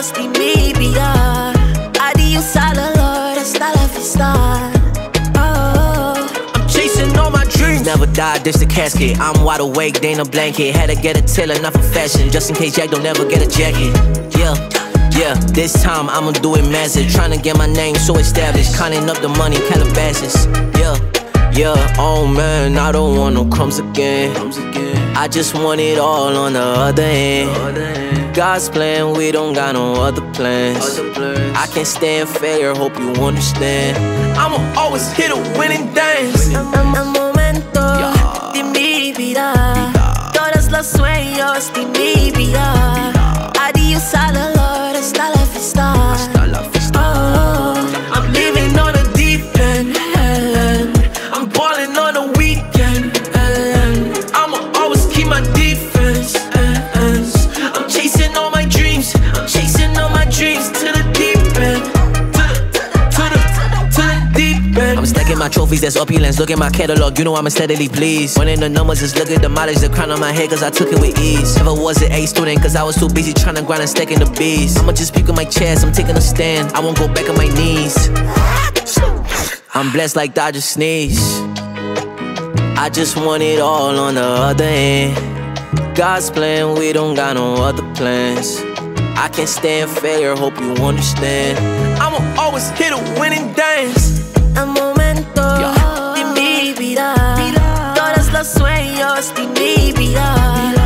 mostly me, be ya. I do you solid, Lord, that's not a star. Never died, ditch the casket. I'm wide awake, they ain't a blanket. Had to get a tailor, not for fashion, just in case Jack don't ever get a jacket. Yeah, this time I'ma do it massive. Tryna get my name so established, counting up the money, Calabasas. Yeah, oh man, I don't want no crumbs again. I just want it all on the other end. God's plan, we don't got no other plans. I can't stand failure, hope you understand. I'ma always hit a winning dance. Sueños de mi vida. Adiós al dolor, hasta la fiesta. Oh, I'm living on a deep end. I'm balling on a weekend. I'ma always keep my defense. I'm chasing all my dreams. I'm chasing all my dreams to the deep end. To the deep end. I'm stacking my trophies, that's opulence. Look at my catalog, you know I'm steadily pleased. Running the numbers, just look at the mileage. The crown on my head, cause I took it with ease. Never was an A student, cause I was too busy trying to grind and stacking the bees. I'ma just pick up my chest, I'm taking a stand. I won't go back on my knees. I'm blessed like Dodger sneeze. I just want it all on the other end. God's plan, we don't got no other plans. I can't stand failure, hope you understand. I'ma always hit a winning dance. De mi vida, todos los sueños de mi vida.